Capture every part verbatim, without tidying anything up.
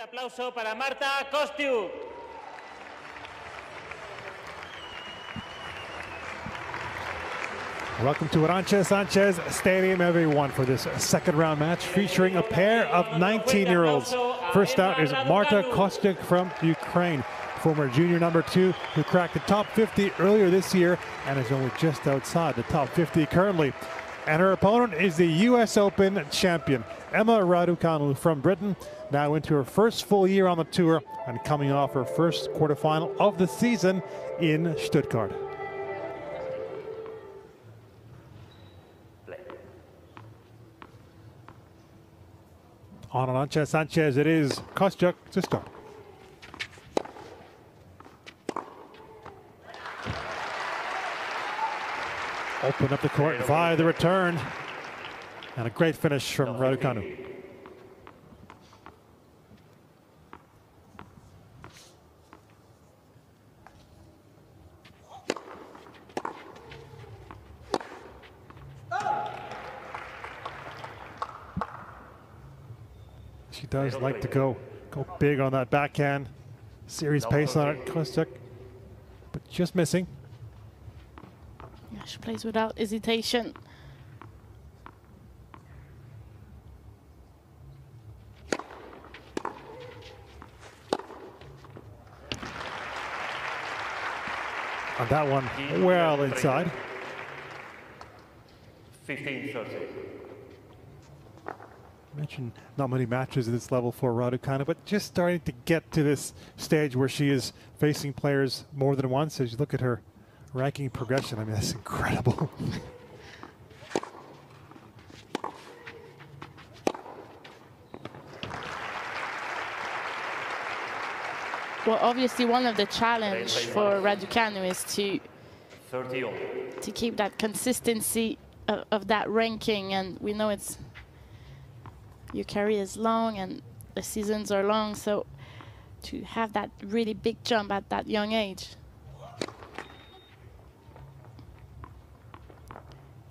Fuerte aplauso para Marta Kostyuk. Welcome to Arantxa Sanchez Stadium, everyone, for this second round match featuring a pair of nineteen-year-olds. First out is Marta Kostyuk from Ukraine, former junior number two who cracked the top fifty earlier this year and is only just outside the top fifty currently. And her opponent is the U S Open champion, Emma Raducanu from Britain, now into her first full year on the tour and coming off her first quarterfinal of the season in Stuttgart. Play. On Arantxa Sanchez, it is Kostyuk to start. Open up the court via the return. And a great finish from Raducanu. She does like to go, go big on that backhand. Series pace on it, Kostyuk, but just missing. She plays without hesitation. On that one, well inside. fifteen thirty. Mentioned not many matches at this level for Raducanu, but just starting to get to this stage where she is facing players more than once. As you look at her ranking progression, I mean, that's incredible. Well, obviously one of the challenge for Raducanu is to to keep that consistency of, of that ranking, and we know it's your career is long and the seasons are long, so to have that really big jump at that young age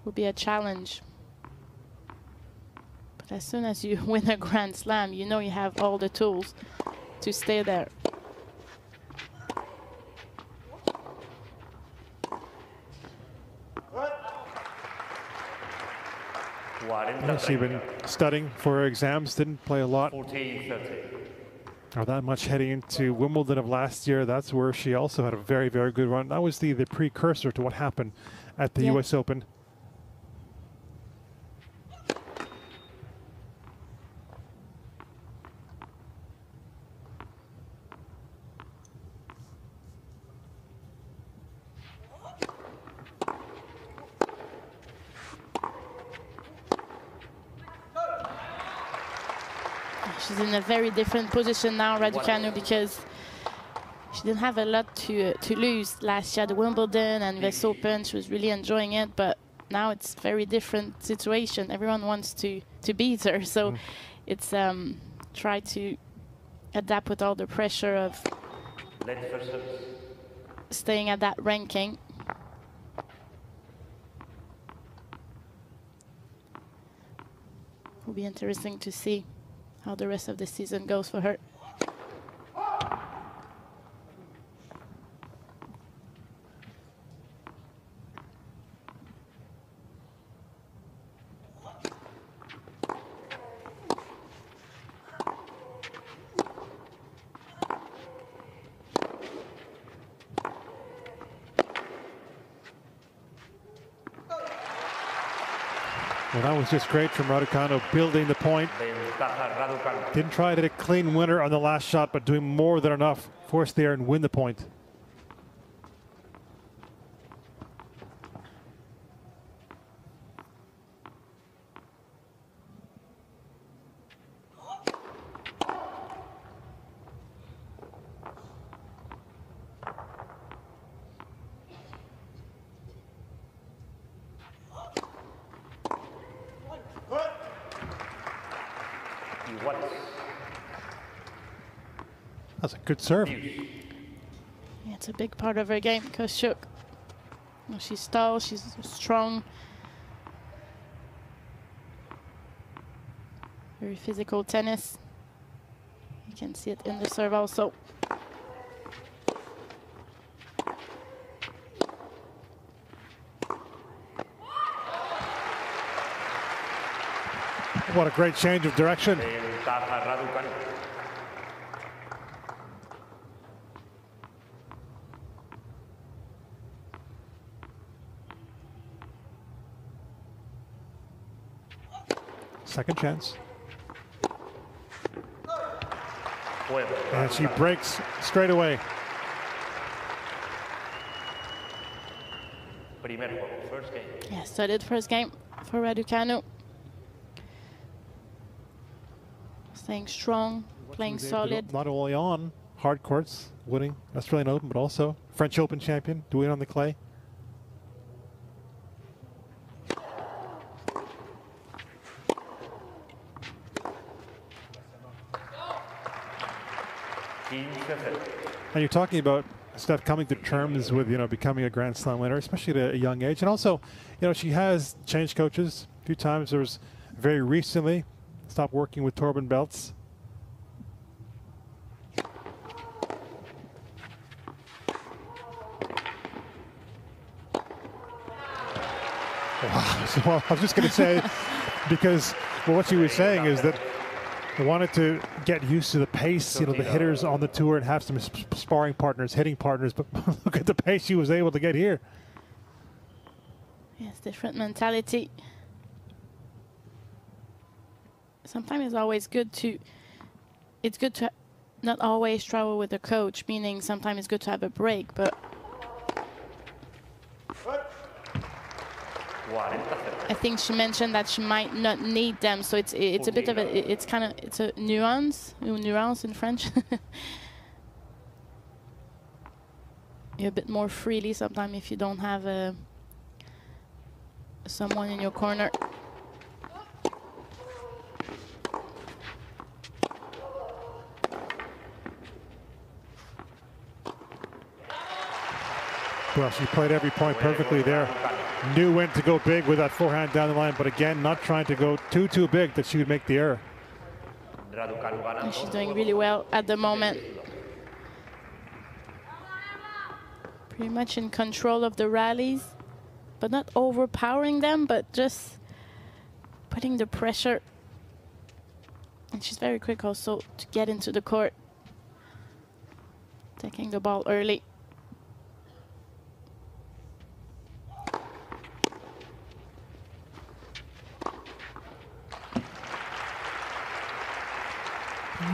will be a challenge. But as soon as you win a Grand Slam, you know you have all the tools to stay there. She's been studying for her exams, didn't play a lot, or that much heading into Wimbledon of last year. That's where she also had a very, very good run. That was the, the precursor to what happened at the yeah. U S Open. She's in a very different position now, Raducanu, because she didn't have a lot to uh, to lose last year at Wimbledon and U S Open. She was really enjoying it, but now it's very different situation. Everyone wants to to beat her, so mm. it's um, try to adapt with all the pressure of staying at that ranking. Will be interesting to see how the rest of the season goes for her. Well, that was just great from Raducanu, building the point. Didn't try to get a clean winner on the last shot, but doing more than enough, force there and win the point. That's a good serve. Yeah, it's a big part of her game, Kostyuk. Well, she's tall, she's strong. Very physical tennis. You can see it in the serve also. What a great change of direction. Second chance. And she breaks straight away. First game. Yeah, started first game for Raducanu. Staying strong, playing solid. Not only on hard courts, winning Australian Open, but also French Open champion, doing it on the clay. And you're talking about Steph coming to terms with, you know, becoming a Grand Slam winner, especially at a young age. And also, you know, she has changed coaches a few times. There was very recently stopped working with Torben Beltz. Wow. So, well, I was just going to say, because well, what she was saying is that they wanted to get used to the pace, you know, the hitters on the tour and have some sp sparring partners, hitting partners, but look at the pace she was able to get here. Yes, different mentality. Sometimes it's always good to, it's good to not always travel with a coach, meaning sometimes it's good to have a break, but I think she mentioned that she might not need them. So it's, it's a bit of a, it's kind of, it's a nuance, nuance in French. You're a bit more freely sometimes if you don't have a, someone in your corner. Well, she played every point perfectly there. Knew when to go big with that forehand down the line, but again, not trying to go too, too big that she would make the error. And she's doing really well at the moment. Pretty much in control of the rallies, but not overpowering them, but just putting the pressure. And she's very quick also to get into the court. Taking the ball early.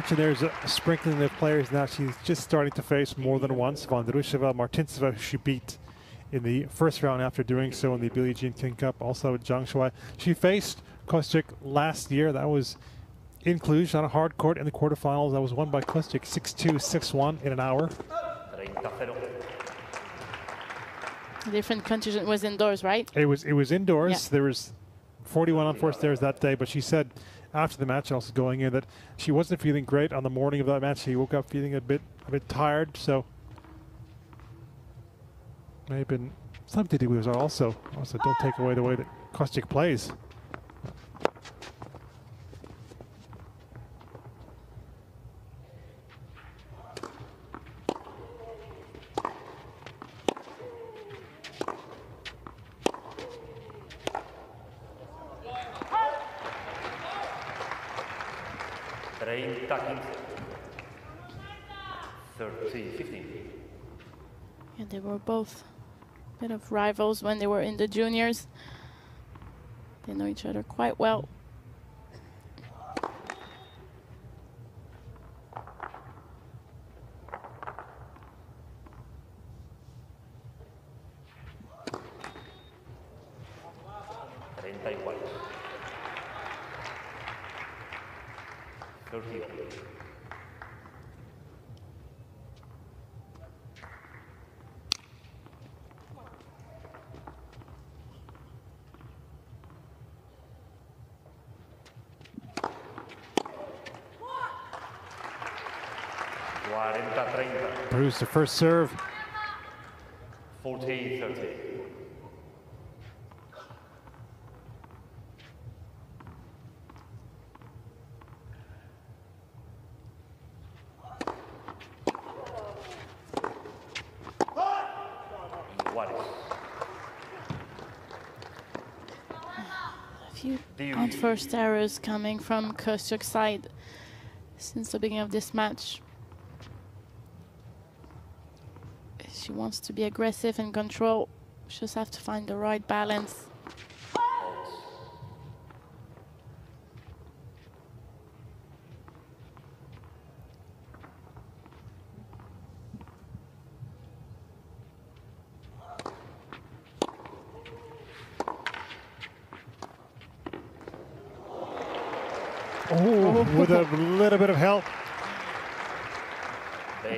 So there's a sprinkling of players now. She's just starting to face more than once. Vondrusheva, Martinceva, she beat in the first round after doing so in the Billie Jean King Cup, also with Zhang Shuai. She faced Kostyuk last year. That was in Cluj on a hard court in the quarterfinals. That was won by Kostyuk six two, six one in an hour. Different countries. It was indoors, right? It was, it was indoors. Yeah. There was forty-one on forced errors that day, but she said after the match, also going in, that she wasn't feeling great on the morning of that match. She woke up feeling a bit a bit tired, so may have been something to do with her also. Also, don't take away the way that Kostyuk plays. Yeah, they were both a bit of rivals when they were in the juniors. They know each other quite well. Bruce, the first serve. fourteen thirty. few unforced errors coming from Kostyuk's side since the beginning of this match. She wants to be aggressive and control. She just have to find the right balance. With a little bit of help.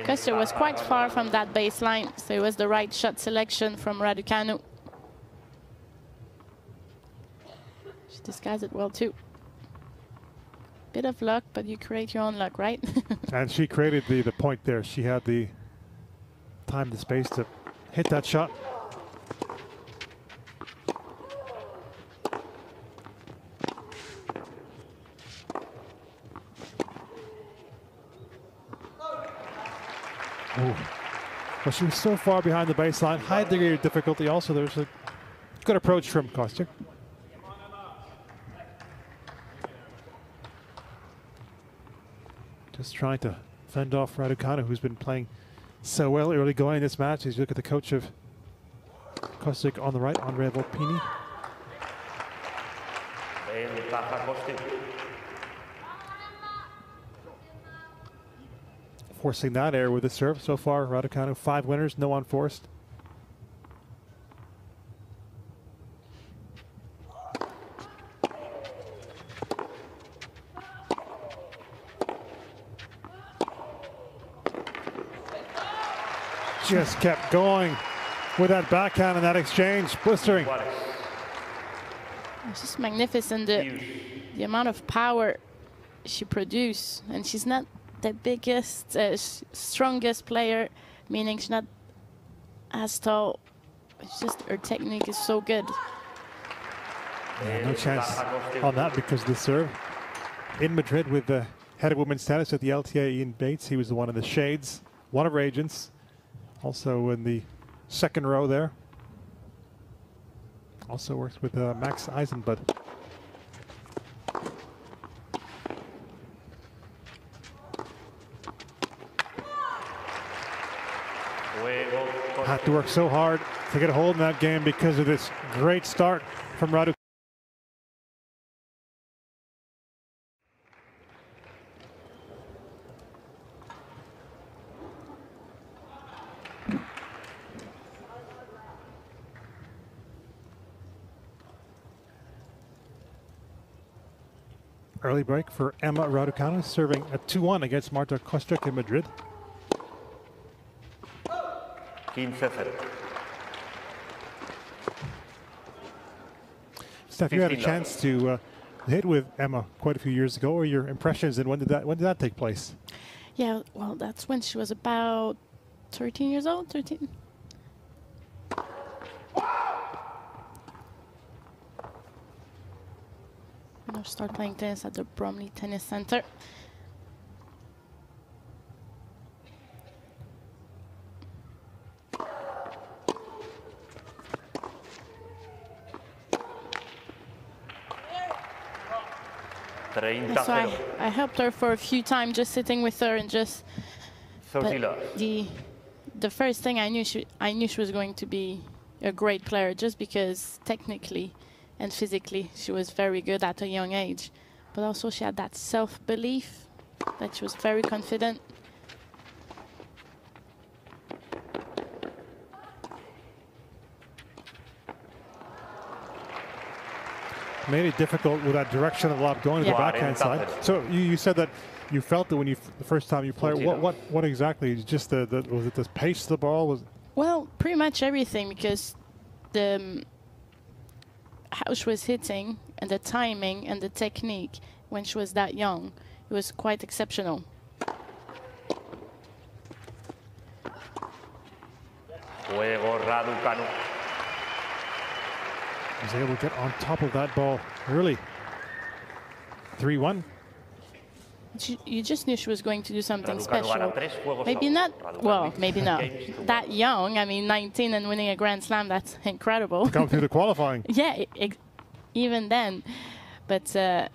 Kostyuk was quite far from that baseline, so it was the right shot selection from Raducanu. She disguised it well, too. Bit of luck, but you create your own luck, right? And she created the, the point there. She had the time, the space to hit that shot. Well, she was so far behind the baseline. High degree of difficulty. Also, there's a good approach from Kostyuk. Just trying to fend off Raducanu, who's been playing so well early going in this match. As you look at the coach of Kostyuk on the right, Andrea Volpini. Forcing that error with the serve. So far, Raducanu, five winners, no unforced. Just kept going with that backhand and that exchange, blistering. It's just magnificent, the, the amount of power she produced, and she's not the biggest, uh, strongest player, meaning she's not as tall. It's just her technique is so good. Yeah, no chance on that because of the serve. In Madrid with the head of women's tennis at the L T A, Ian Bates, he was the one in the shades, one of her agents, also in the second row there. Also works with uh, Max Eisenbud. Had to work so hard to get a hold in that game because of this great start from Raducanu. Early break for Emma Raducanu, serving a two one against Marta Kostyuk in Madrid. Steph, you had a chance to uh, hit with Emma quite a few years ago. Or your impressions, and when did that when did that take place? Yeah, well, that's when she was about thirteen years old. Thirteen. And I started playing tennis at the Bromley Tennis Center. And so I, I helped her for a few times, just sitting with her and just. The the first thing I knew she I knew she was going to be a great player, just because technically and physically she was very good at a young age, but also she had that self-belief that she was very confident. Made it difficult with that direction of the lob going yeah. to the backhand side. So you, you said that you felt that when you f the first time you played. What what what exactly? Just the, the was it the pace of the ball? Was well, pretty much everything, because the um, how she was hitting and the timing and the technique when she was that young, it was quite exceptional. Juego Raducanu. Was able to get on top of that ball early. three one. You just knew she was going to do something special. Maybe not, well, maybe not that young. I mean, nineteen and winning a Grand Slam, that's incredible. To come through the qualifying. Yeah, even then. But uh,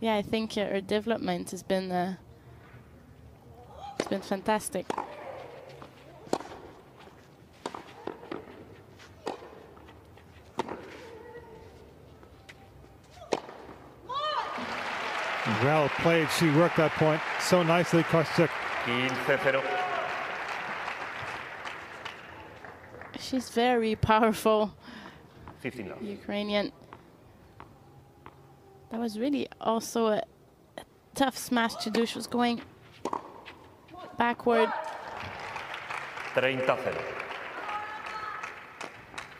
yeah, I think uh, her development has been uh, it's been fantastic. Well played. She worked that point so nicely, Kostyuk. She's very powerful. fifteen Ukrainian. That was really also a, a tough smash to do. She was going backward.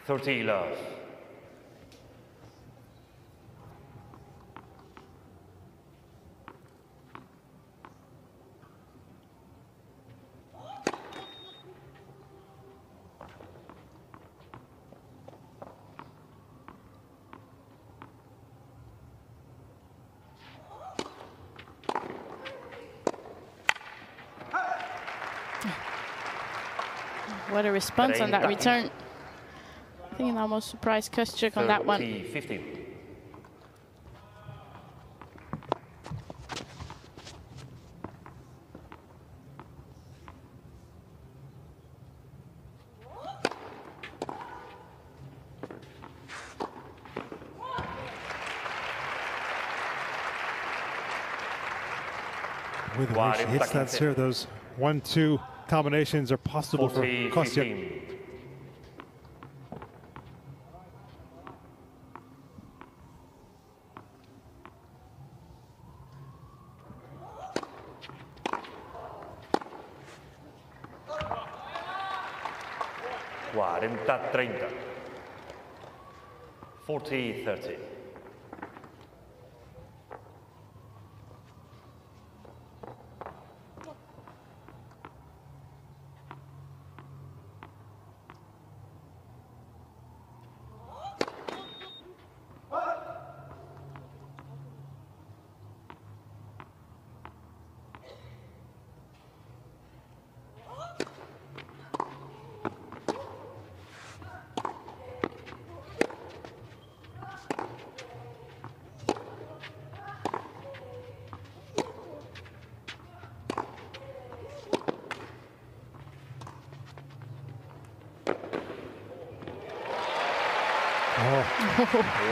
thirty love. What a response on that return. I think it almost surprised Kostyuk on that one. fifteen. With the way she hits that serve, those one, two, combinations are possible for Kostyuk. forty thirty.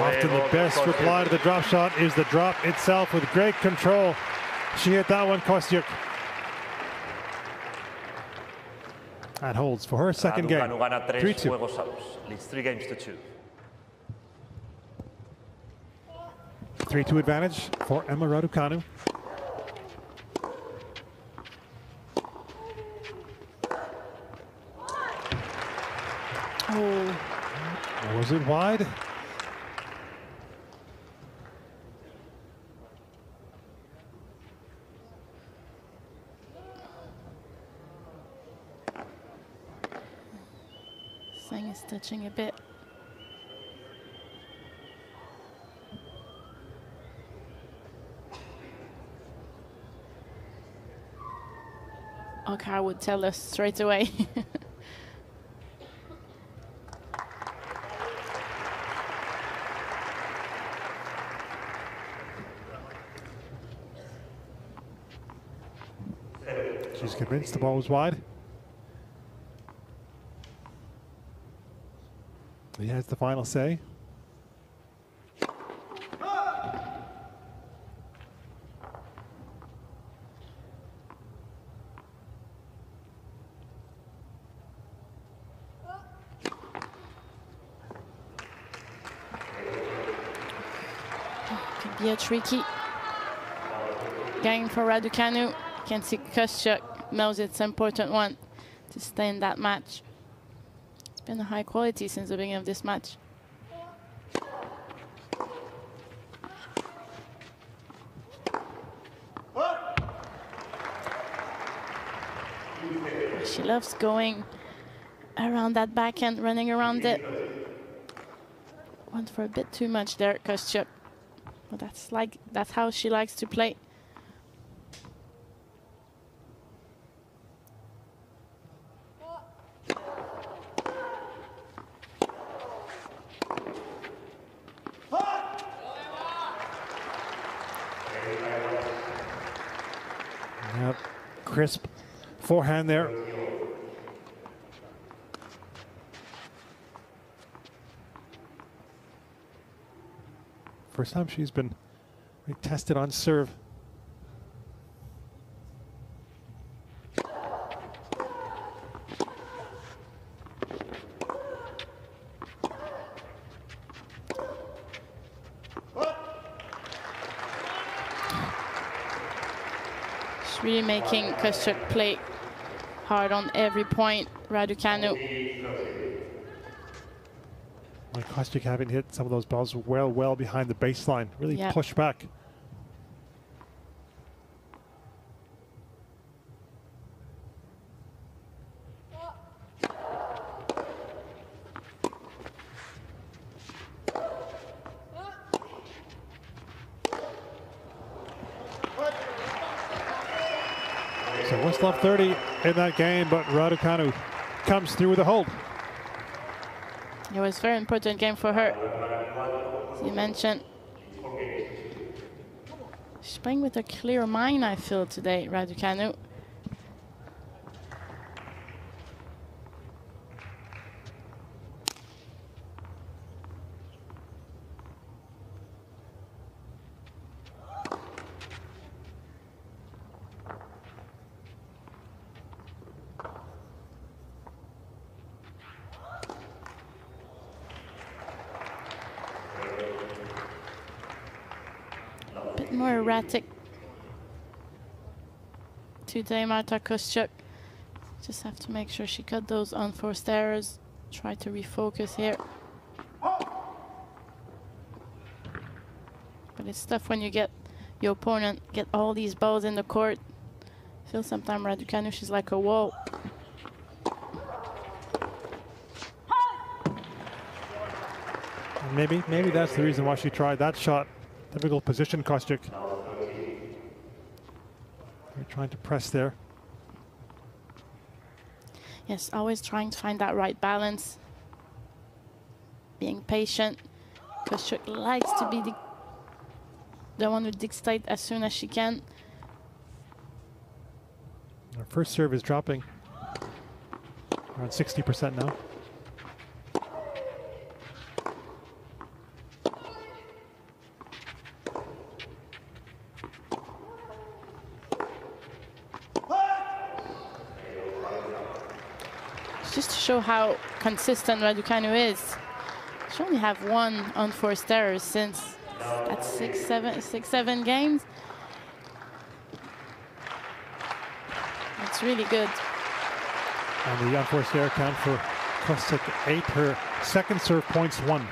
Often the best reply to the drop shot is the drop itself. With great control, she hit that one, Kostyuk. That holds for her second game. three two. Leads three games to two. three two advantage for Emma Raducanu. Oh. Was it wide? Touching a bit. Hawk-Eye would tell us straight away. She's convinced the ball was wide. He has the final say. Could be a tricky game for Raducanu. Can see Kostyuk knows it's an important one to stay in that match. Been a high quality since the beginning of this match. She loves going around that backhand, running around it. Went for a bit too much there, Kostyuk. Well, that's like that's how she likes to play. crisp forehand there. First time she's been tested on serve. Really making Kostyuk play hard on every point. Raducanu. Well, Kostyuk having hit some of those balls well, well behind the baseline. Really yeah. push back. thirty in that game, but Raducanu comes through with a hold. It was a very important game for her. As you mentioned, she's playing with a clear mind, I feel, today, Raducanu. Today, Marta Kostyuk just have to make sure she cut those unforced errors. Try to refocus here. But it's tough when you get your opponent get all these balls in the court. I feel sometimes Raducanu, she's like a wall. Maybe, maybe that's the reason why she tried that shot. Difficult position, Kostyuk. Trying to press there. Yes, always trying to find that right balance. Being patient. Kostyuk likes to be the, the one who dictates as soon as she can. Our first serve is dropping. Around sixty percent now. How consistent Raducanu is. She only have one unforced error since that's six, seven, six, seven games. It's really good. And the unforced error count for Kostyuk eight. Her second serve points one,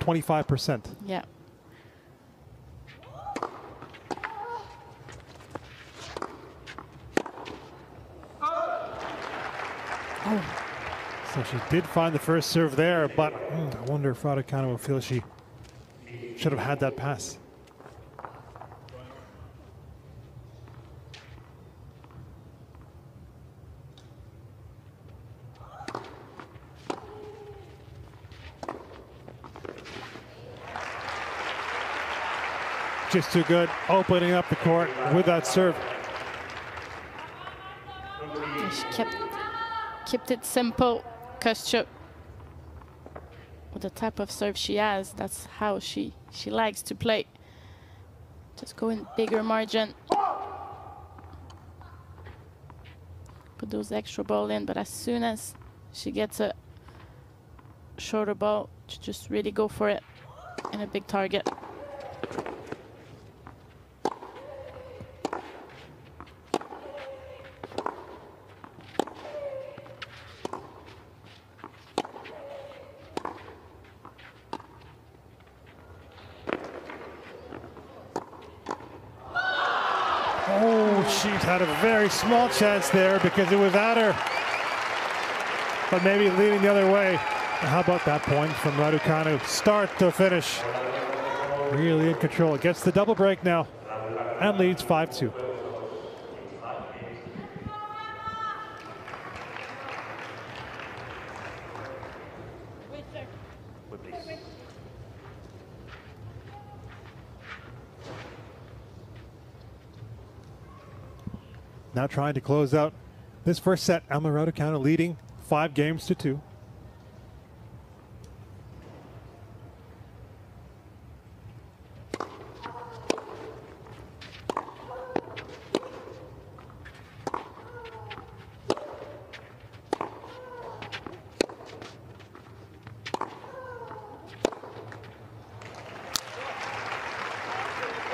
twenty-five percent. Yeah. So she did find the first serve there, but mm, I wonder if Raducanu will feel she should have had that pass. Just too good, opening up the court with that serve. She kept, kept it simple. Kostyuk, with the type of serve she has, that's how she, she likes to play. Just go in bigger margin. Put those extra ball in, but as soon as she gets a shorter ball, she just really go for it and a big target. Had a very small chance there because it was at her, but maybe leading the other way. How about that point from Raducanu, start to finish? Really in control. Gets the double break now and leads five two. now trying to close out this first set. Emma Raducanu leading five games to two.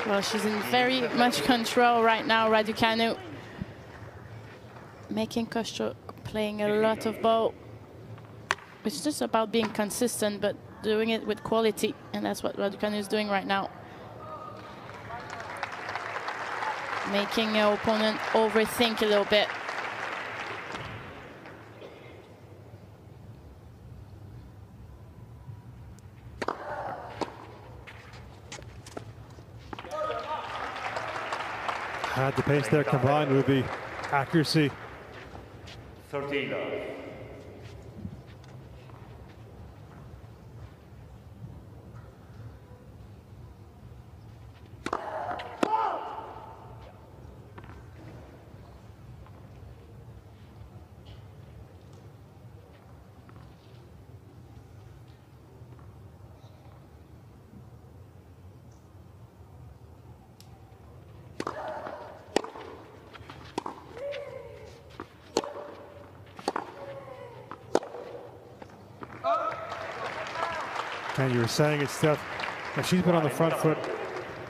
Well, she's in very much control right now, Raducanu. Making Kostyuk playing a lot of ball. It's just about being consistent, but doing it with quality. And that's what Raducanu is doing right now. Making her opponent overthink a little bit. Had the pace there combined with the accuracy. thirteen. And you were saying it, Steph, and she's been on the front foot,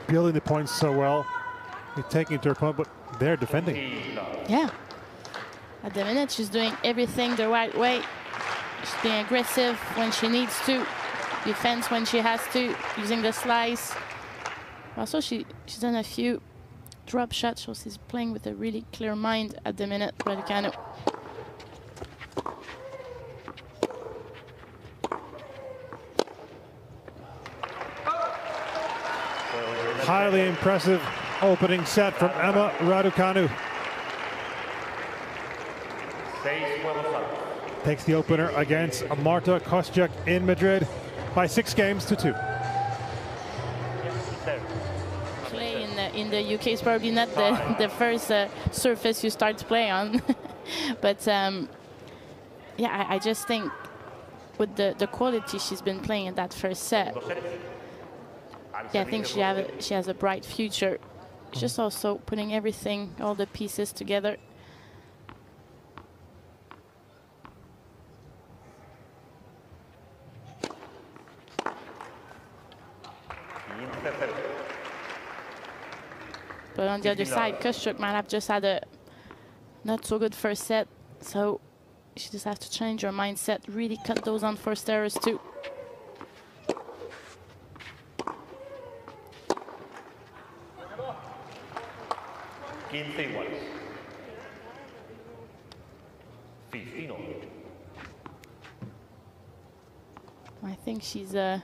building the points so well, and taking it to her opponent, but they're defending. Yeah. At the minute, she's doing everything the right way. She's being aggressive when she needs to, defense when she has to, using the slice. Also, she, she's done a few drop shots, so she's playing with a really clear mind at the minute, Raducanu. Highly impressive opening set from Emma Raducanu. Takes the opener against Marta Kostyuk in Madrid by six games to two. Play in the, in the U K is probably not the, the first uh, surface you start to play on. But um, yeah, I, I just think with the, the quality she's been playing in that first set, yeah, I think she, have a, she has a bright future. She's just also putting everything, all the pieces together. But on the other side, Kostyuk might have just had a not so good first set, so she just has to change her mindset, really cut those unforced errors too. I think she's uh,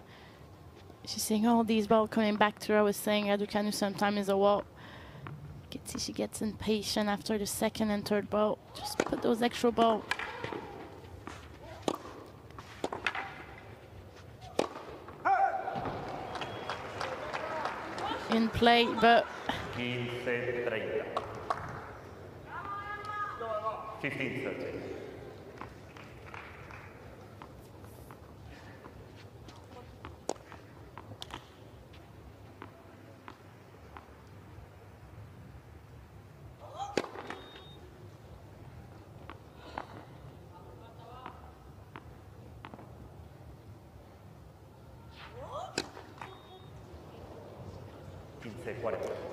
she's seeing all these balls coming back to her. I was saying Raducanu sometimes is a wall. You can see she gets impatient after the second and third ball. Just put those extra balls. In play, but fifteen thirty.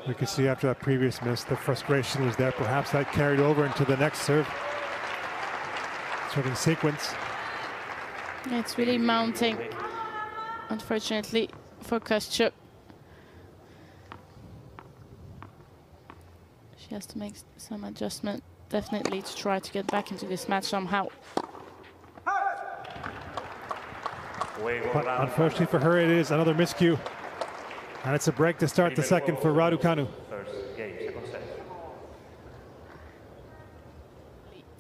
We could see after that previous miss, the frustration was there. Perhaps that carried over into the next serve. Sort of sequence. It's really mounting, unfortunately, for Kostyuk. She has to make some adjustment, definitely, to try to get back into this match somehow. But unfortunately for her, it is another miscue. And it's a break to start the second for Raducanu.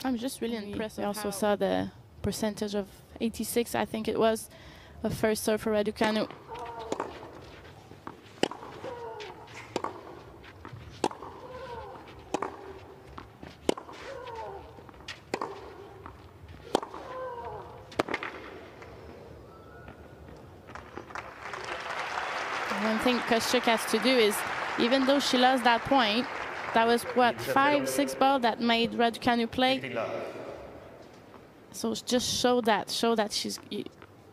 I'm just really impressed. I also saw the percentage of eighty-six, I think it was, a first serve for Raducanu. One thing Kostyuk has to do is, even though she lost that point, that was, what, five, six balls that made Raducanu play. So just show that, show that she's,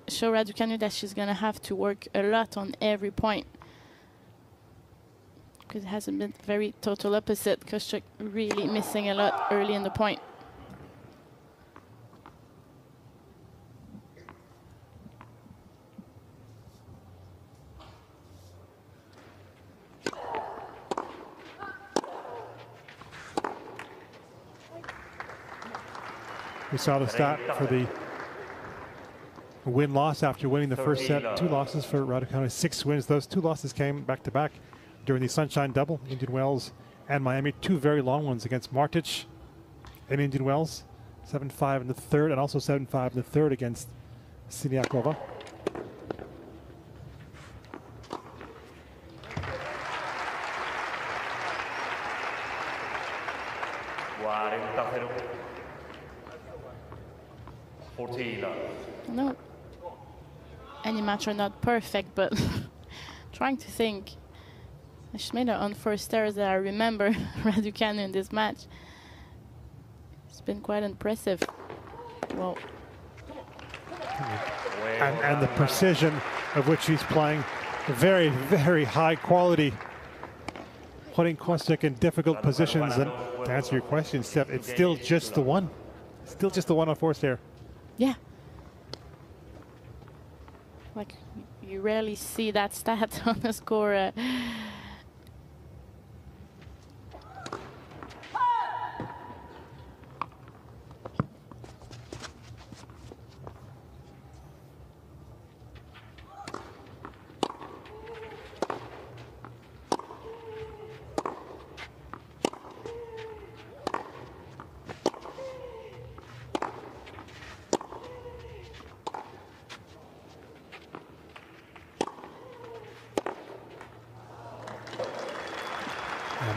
show Raducanu that she's going to have to work a lot on every point. Because it hasn't been very total opposite. Kostyuk really missing a lot early in the point. We saw the stat for the win-loss after winning the first set. Two losses for Raducanu, six wins. Those two losses came back-to-back -back during the Sunshine Double, Indian Wells and Miami. Two very long ones against Martic in Indian Wells, seven five in the third, and also seven five in the third against Siniakova. No, any match are not perfect, but trying to think. She made her own first errors that I remember Raducanu in this match. It's been quite impressive. Well, and, and the precision of which she's playing, very, very high quality. Putting Kostyuk in difficult positions, and to answer your question, Steph, it's still just the one. Still just the one on forced error. Yeah. Like, you rarely see that stat on the score. Uh.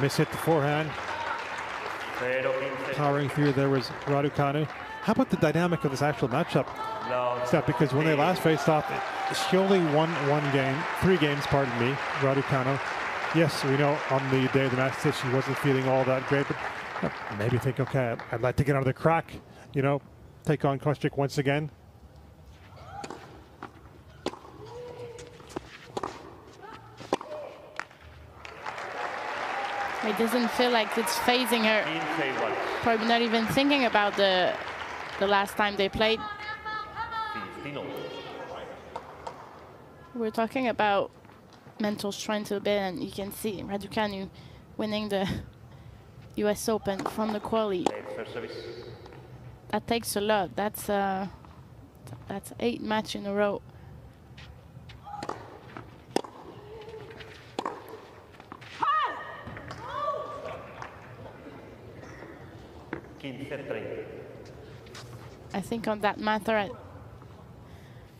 Miss hit the forehand. Powering through there was Raducanu. How about the dynamic of this actual matchup? Steph, because when they last faced off, she only won one game, three games, pardon me, Raducanu. Yes, we know on the day of the match that she wasn't feeling all that great, but maybe think, okay, I'd like to get out of the crack, you know, take on Kostyuk once again. It doesn't feel like it's phasing her. Probably not even thinking about the the last time they played. We're talking about mental strength a bit, and you can see Raducanu winning the U S Open from the quali. That takes a lot. That's uh, that's eight matches in a row. I think on that matter, I,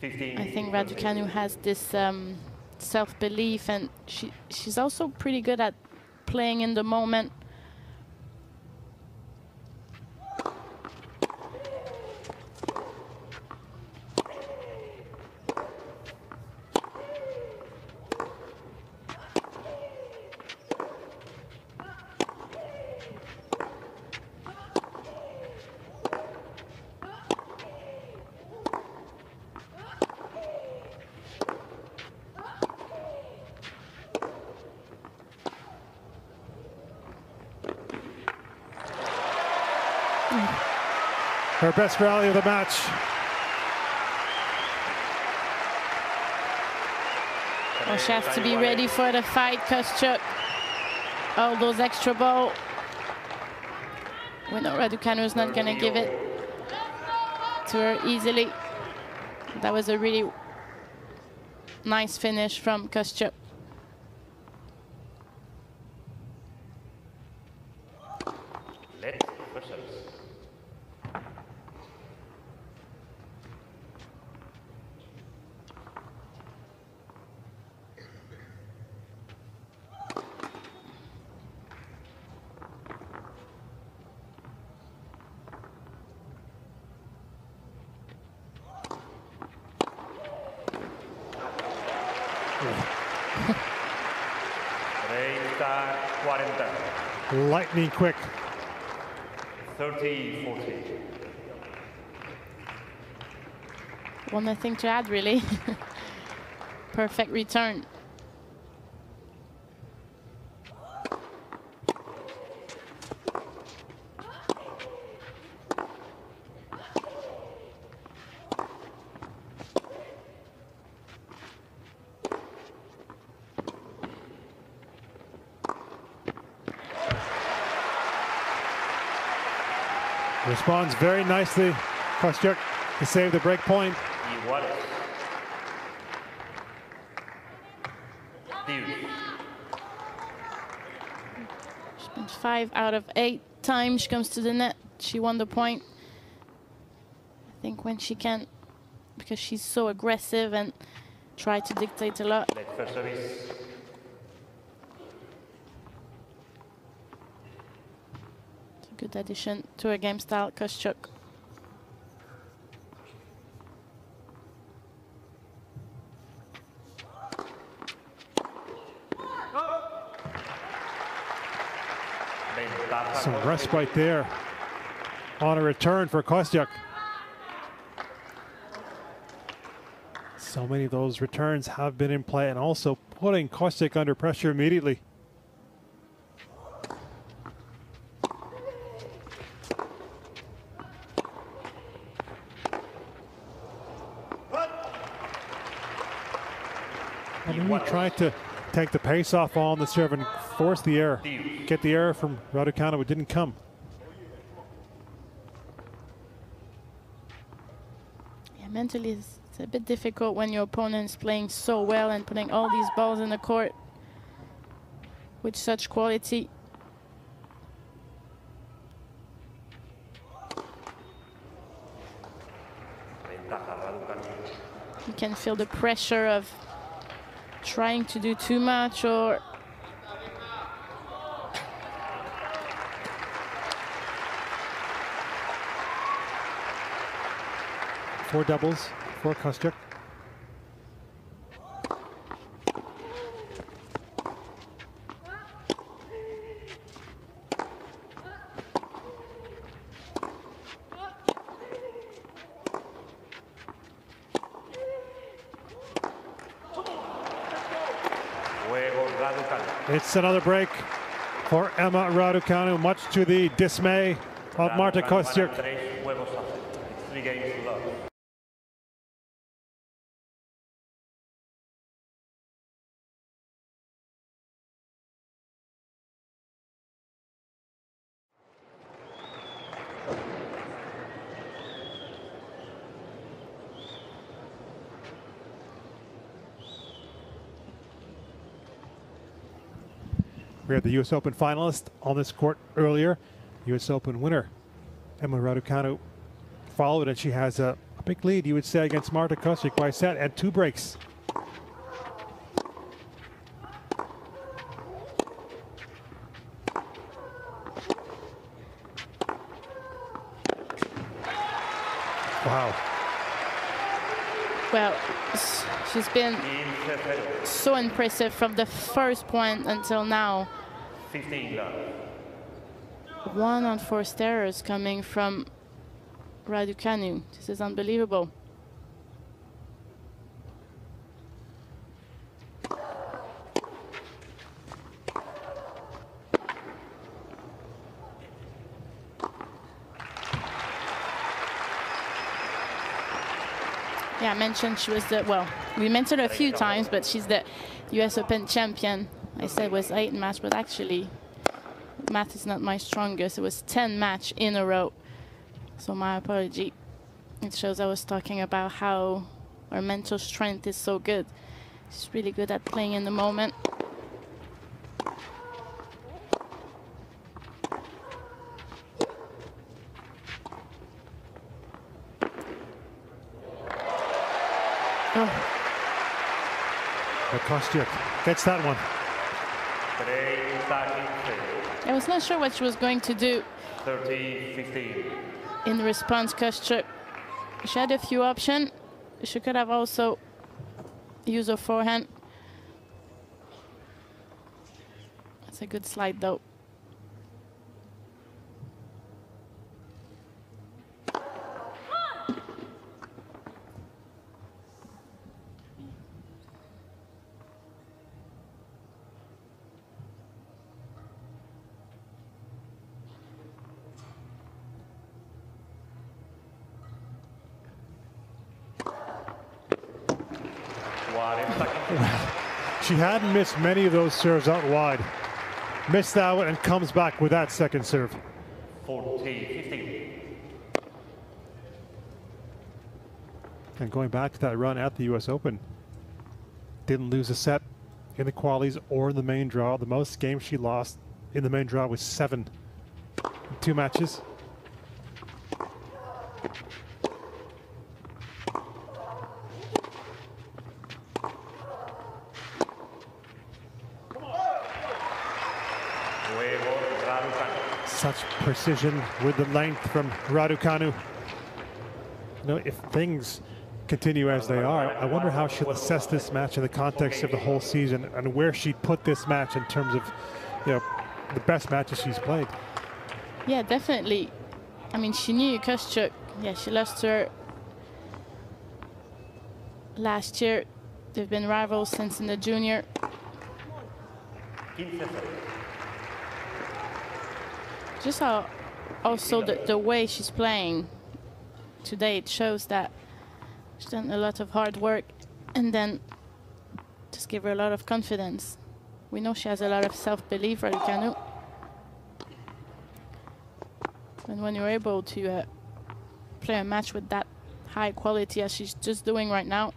I think Raducanu has this um, self-belief, and she she's also pretty good at playing in the moment. Her best rally of the match. Well, she has to be ready for the fight, Kostyuk. All those extra balls. We know Raducanu is not going to give it to her easily. That was a really nice finish from Kostyuk. Lightning quick. thirty forty. Well, nothing to add, really. Perfect return. Responds very nicely, Kostyuk, to save the break point. He won it. She's been five out of eight times she comes to the net. She won the point. I think when she can, because she's so aggressive and try to dictate a lot. Good addition to a game style, Kostyuk. Some respite there on a return for Kostyuk. So many of those returns have been in play and also putting Kostyuk under pressure immediately. Tried to take the pace off on the serve and force the error, get the error from Raducanu. It didn't come. Yeah, mentally it's a bit difficult when your opponent's playing so well and putting all these balls in the court with such quality. You can feel the pressure of trying to do too much, or four doubles for Kostyuk. It's another break for Emma Raducanu, much to the dismay of Marta Kostyuk. We had the U S Open finalist on this court earlier. U S Open winner Emma Raducanu followed, and she has a, a big lead, you would say, against Marta Kostyuk by a set and two breaks. Wow. Well, she's been so impressive from the first point until now. One on four errors coming from Raducanu. This is unbelievable. Yeah, I mentioned she was the, well, we mentioned her a few times, but she's the U S Open champion. I said it was eight match, but actually math is not my strongest. It was ten match in a row. So my apology. It shows I was talking about how her mental strength is so good. She's really good at playing in the moment. Kostyuk gets that one. I was not sure what she was going to do. thirteen fifteen. In response, Kostyuk, she had a few options. She could have also used her forehand. That's a good slide, though. She hadn't missed many of those serves out wide. Missed that one and comes back with that second serve. fourteen fifteen. And going back to that run at the U S Open, didn't lose a set in the qualies or in the main draw. The most games she lost in the main draw was seven in two matches. Such precision with the length from Raducanu. You know, if things continue as they are, I wonder how she'll assess this match in the context of the whole season and where she'd put this match in terms of, you know, the best matches she's played. Yeah, definitely. I mean, she knew Kostyuk. Yeah, she lost her last year. They've been rivals since in the junior. Just how also the, the way she's playing today, it shows that she's done a lot of hard work, and then just give her a lot of confidence. We know she has a lot of self-belief, Raducanu. And when you're able to uh, play a match with that high quality as she's just doing right now,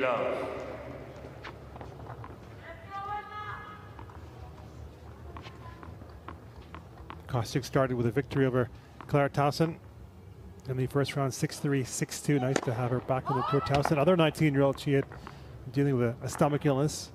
Love. Kostyuk started with a victory over Clara Tauson in the first round, six three, six two. Nice to have her back on the tour. Tauson, other nineteen-year-old, she had dealing with a, a stomach illness.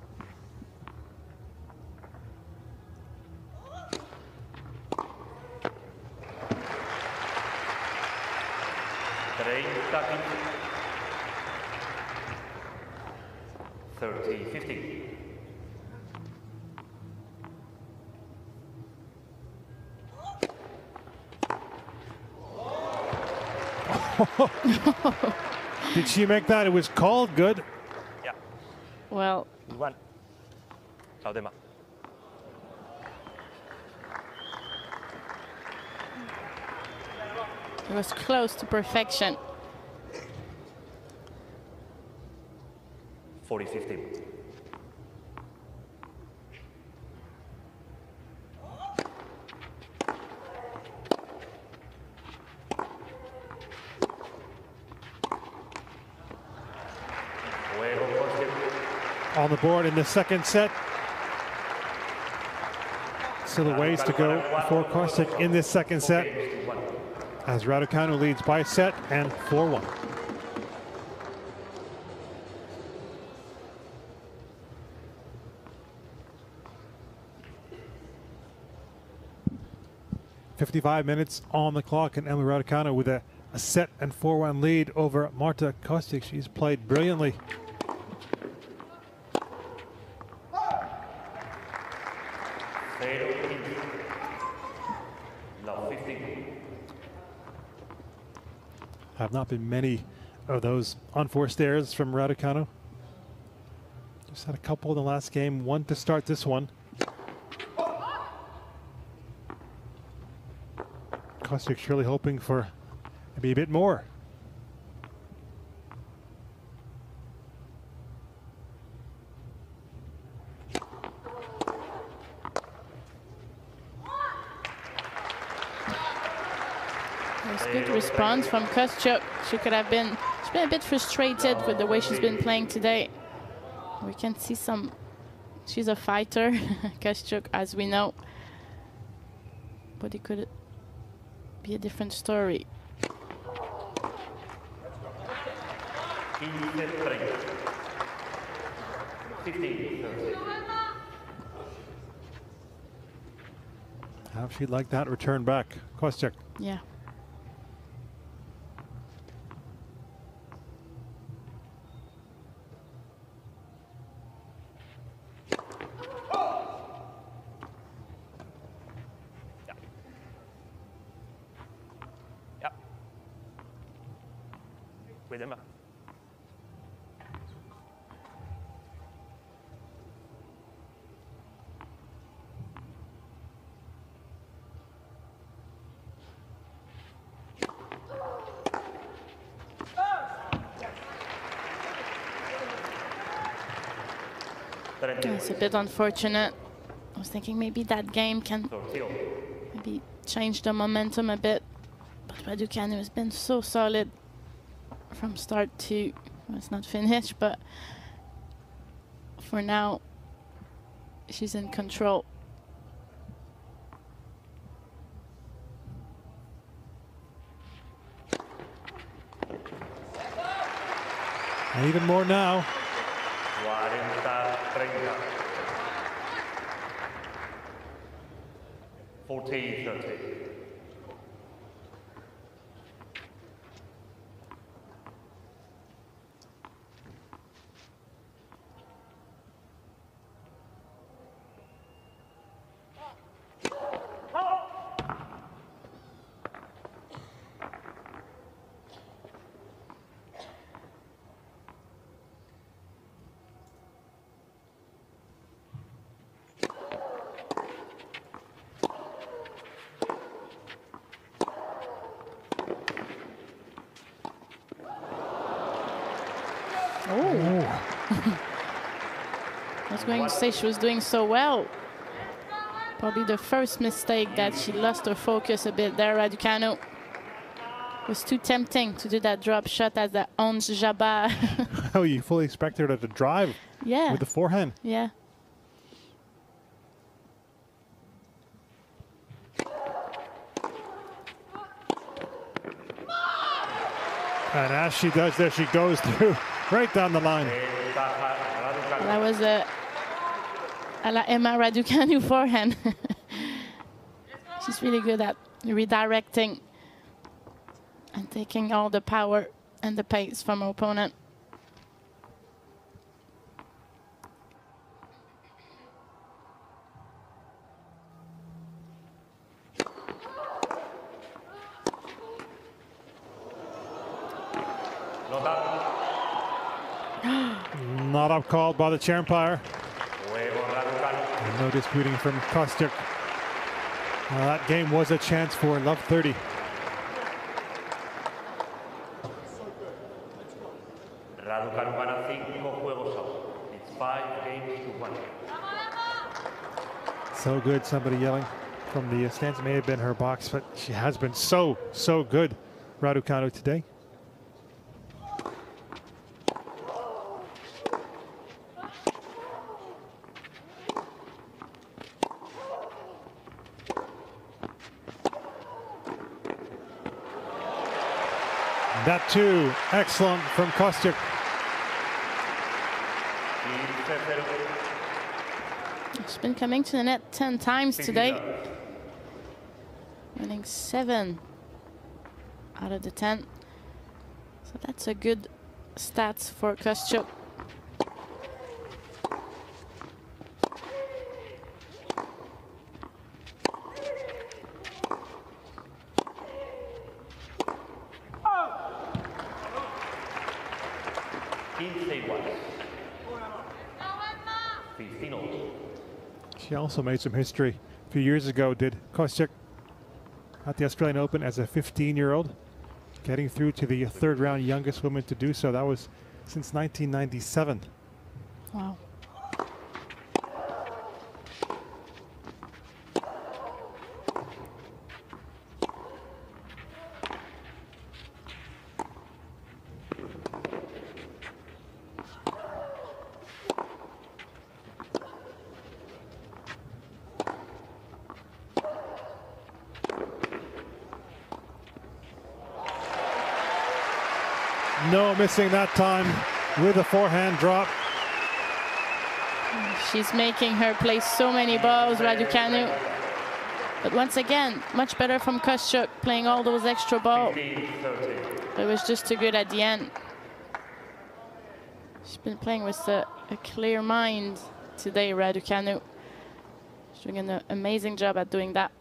Did she make that? It was called good. Yeah. Well. One. Claudema. It was close to perfection. forty fifteen. On the board in the second set. Still a ways to go for Kostyuk in this second set, as Raducanu leads by set and four one. fifty-five minutes on the clock, and Emma Raducanu with a, a set and four one lead over Marta Kostyuk. She's played brilliantly. Have not been many of those unforced errors from Raducanu. Just had a couple in the last game, one to start this one. Kostyuk surely hoping for maybe a bit more. Response from Kostyuk. She could have been, she's been a bit frustrated with the way she's been playing today. We can see some, she's a fighter, Kostyuk, as we know. But it could be a different story. How she'd like that return back. Kostyuk. Yeah. It's a bit unfortunate. I was thinking maybe that game can maybe change the momentum a bit. But Raducanu has been so solid from start to, well, it's not finished, but for now, she's in control. And even more now. fourteen thirty. Going to say she was doing so well. Probably the first mistake that she lost her focus a bit there, Raducanu. It was too tempting to do that drop shot as the Ons Jabeur. Oh, you fully expect her to drive yeah. with the forehand. Yeah. And as she does this, she goes through right down the line. That was a a la Emma Raducanu forehand. She's really good at redirecting and taking all the power and the pace from her opponent. Not up called by the chair umpire. No disputing from Kostyuk. Uh, that game was a chance for love thirty. It's five games to one. So good, somebody yelling from the stands. It may have been her box, but she has been so, so good, Raducanu, today. That too, excellent from Kostyuk. She's been coming to the net ten times today. Winning seven out of the ten. So that's a good stats for Kostyuk. Also made some history a few years ago, did Kostyuk at the Australian Open as a fifteen-year-old, getting through to the third round, youngest woman to do so. That was since nineteen ninety-seven. Wow. Missing that time with a forehand drop. She's making her play so many balls, Raducanu. But once again, much better from Kostyuk, playing all those extra balls. It was just too good at the end. She's been playing with a, a clear mind today, Raducanu. She's doing an amazing job at doing that.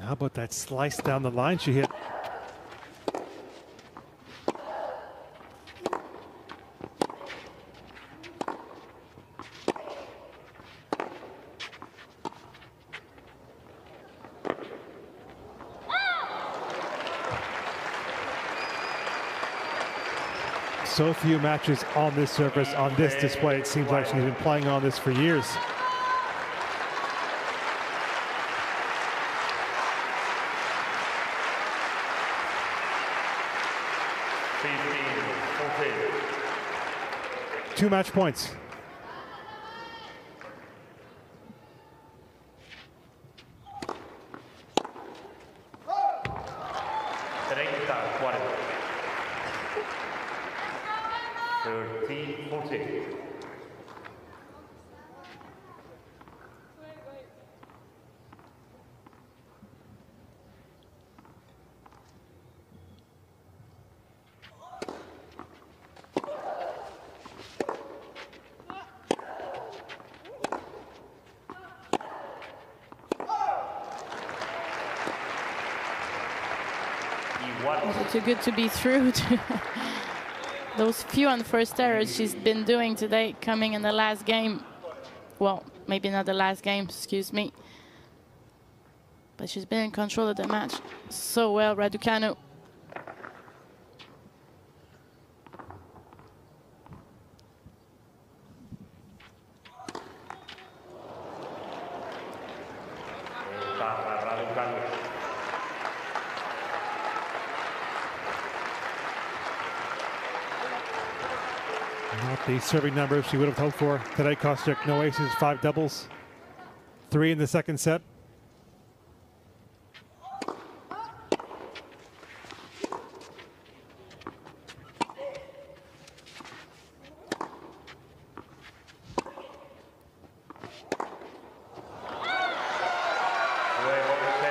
How about that slice down the line she hit? So few matches on this surface, on this display. It seems like she's been playing on this for years. Two match points. Too good to be through. Those few unforced errors she's been doing today, coming in the last game. Well, maybe not the last game, excuse me. But she's been in control of the match so well, Raducanu. The serving number she would have hoped for today. Kostyuk, no aces, five doubles, three in the second set.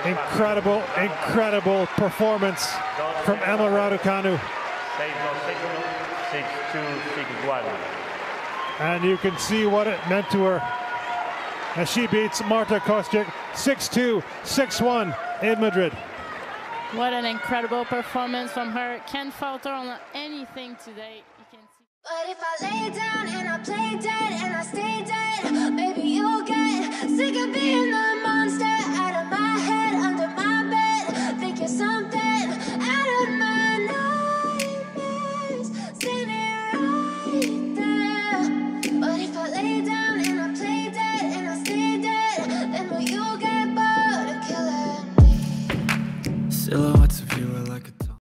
Incredible, incredible performance from Emma Raducanu. And you can see what it meant to her as she beats Marta Kostyuk six two, six one in Madrid. What an incredible performance from her. Can't falter on anything today. You can see. But if I lay down and I play